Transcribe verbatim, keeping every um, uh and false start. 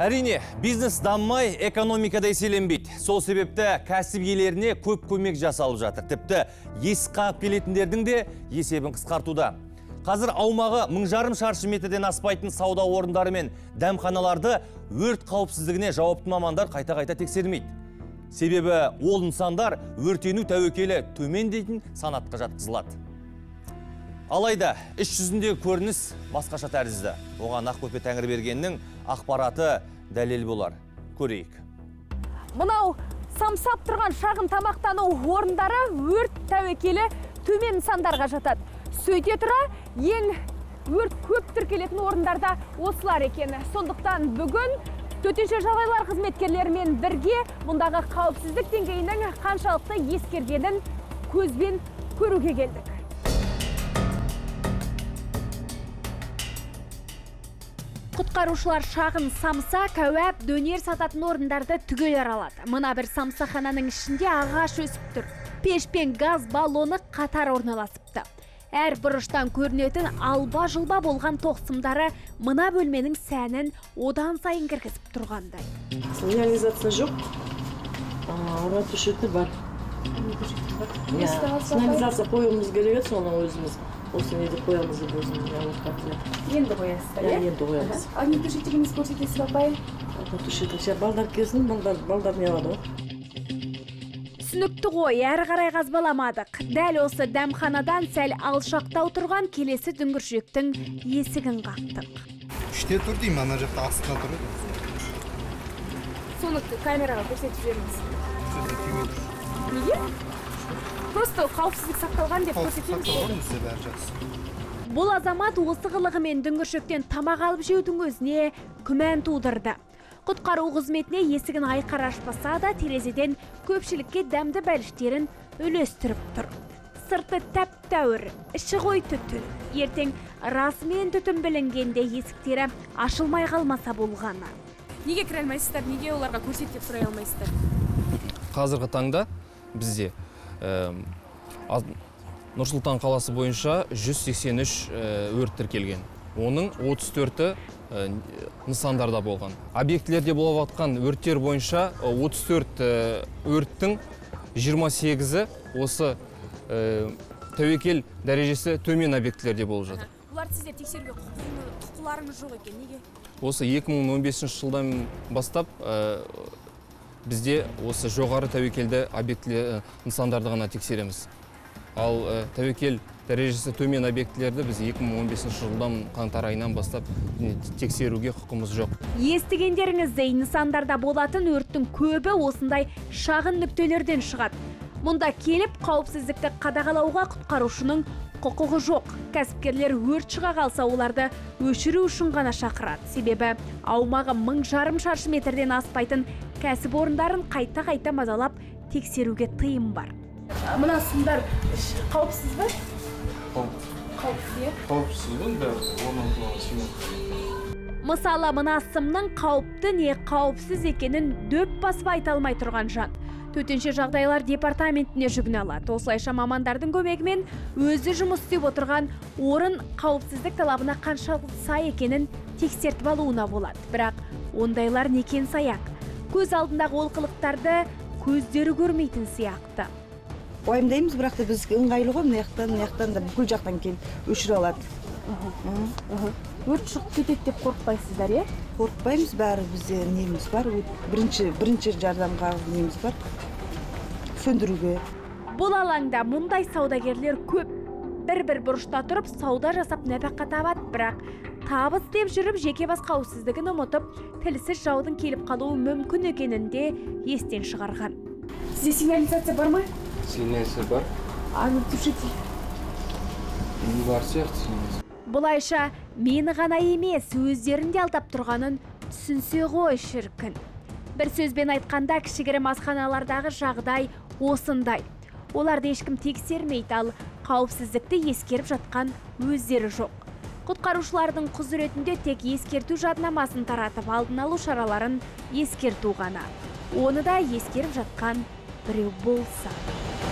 Әрине, бизнес даммай, экономикада еселенбейді. Сол себепті кәсіпкерлеріне көп көмек жасалып жатыр. Тіпті есі қағып келетіндердің де есебін қысқартуда. Қазір аумағы мың жарым шаршы метрден аспайтын сауда орындары мен дәмханаларды өрт қауіпсіздігіне жауапты мамандар қайта-қайта тексермейді. Себебі ол нысандар өртену тәуекелі төмен дейтін санатқа жатқызылады. Алайда, іс жүзіндегі көрініс басқаша тәрізді. Оған Ақбөпе Тәңірбергеннің ақпараты дәлел болар. Көрейік. Мынау самсап тұрған шағын тамақтану орындары өрт тәуекелі төмен нысандарға жатады. Сөйте тұра, ең өрт көп тіркелетін орындарда осылар екен. Сондықтан бүгін төтенше жағдайлар қызметкерлерімен бірге мұндағы қауіпсіздік деңгейінің қаншалықты ескергенін көзбен көруге келдік. Құтқарушылар шағын самса, кәуәп, дөнер сататын орындарды түгел аралады. Мына бір самсахананың ішінде ағаш өсіп тұр. Пеш пен газ баллоны қатар орналасыпты. Әр бұрыштан көрінетін алба-жұлба болған тоқсымдары мына бөлменің сәнін одан сайын кіргізіп тұрғандай. Сигнализация жоқ, ратушеті бар. Сигнализация қойымыз керегет, соны өзіміз. Осы неді қойымызды өзіміз. Енді қойымыз. Ал ратушетігіміз көрсетесі бапай? Ратушеті. Все, балдар керсін, балдар не алады о? Түсінікті ғой, әрі қарай қазбаламадық. Дәл осы дәмханадан сәл алшақтау тұрған келесі дүңгіршектің есігін қақтық. Үште тұр деймін, ана жақта астына тұрды. Сонықты камераға көрсетіп жіберіңіз. Неге? Просто қауіпсіздік сақталған деп көрсетеміз. Бұл азамат осы қылығымен дүңгіршектен тамақ алып жеудің өзіне күмән тудырды. Құтқару қызметіне есігін айқар ашпаса да, терезеден көпшілікке дәмді бәліштерін үлестіріп тұр. Сырты тәп-тәуір, іші ғой түтін. Ертең расымен түтін білінгенде есіктері ашылмай қалмаса болғаны. Неге кіре алмайсыздар, неге оларға көрсетіп сұрай алмайсыздар? Қазіргі таңда бізде Нұр-Сұлтан қаласы бойынша жүз сексен үш өрт тіркелген. Оның отыз төрті нысандарда болған. Объектілерде болаватқан өрттер бойынша отыз төрт өрттің жиырма сегізі осы тәуекел дәрежесі төмен объектілерде болып жатыр. Бұлар сіздер тексеруге құқыларыңыз жоқ екен, неге? Осы екі мың он бесінші жылдан бастап бізде осы жоғары тәуекелді объектілер нысандарды ғана тексереміз. Ал тәуекел дәрежесі төмен объектілерді біз екі мың он бесінші жылдан қаңтар айынан бастап тексеруге құқымыз жоқ. Естігендеріңіздей нысандарда болатын өрттің көбі осындай шағын нүктелерден шығады. Мұнда келіп қауіпсіздікті қадағалауға құтқарушының құқығы жоқ. Кәсіпкерлер өрт шыға қалса оларды өшіру үшін ғана шақырады. Себебі аумағы мың жарым шаршы метрден аспайтын кәсіпорындарын қайта-қайта мазалап тексеруге тыйым бар. Мына сымдар қауіпсіз бе? Мысалы, мына сымның қауіпті не қауіпсіз екенін дөп басып айта алмай тұрған жан. Төтенше жағдайлар департаментіне жүгіне алады. Осылайша мамандардың көмегімен өзі жұмыс істеп отырған орын қауіпсіздік талабына қаншалықты сай екенін тексертіп алуына болады. Бірақ ондайлар некен саяқ. Көз алдындағы олқылықтарды көздері көрмейтін сияқты. Ойымдаймыз, бірақ біз ыңғайлы ғой, мынаяқтан, мынаяқтан да бүкіл жақтан келіп өшіре алады. Өрт шығып кетеді деп қорықпайсыздар, е? Қорықпаймыз, бәрі бізде неміз бар, бірінші жардамға неміз бар, сөндіруге. Бұл алаңда мұндай саудагерлер көп. Бір-бір бұрышта тұрып, сауда жасап нәпақа табады, бірақ табыс деп жүріп, жеке бас қауіпсіздігін ұмытып, тілсіз жаудың келіп қалуы мүмкін екенін де естен шығарған. Сізде сигнализация бар ма? Сигнализация бар. Аны түшетей. Үй бар сияқты сигнализация. Бұлайша, мені ғана емес, өздерінде алдап тұрғанын түсінсе ғой шіркін. Бір сөзбен айтқанда, кішігірім асханалардағы жағдай осындай. Оларды ешкім тексермейді, ал қауіпсіздікті ескеріп жатқан өздері жоқ. Құтқарушылардың құзыретінде тек ескерту жаднамасын таратып алдын алу шараларын ескерту ғана. Оны да ескеріп жатқан біреу болса.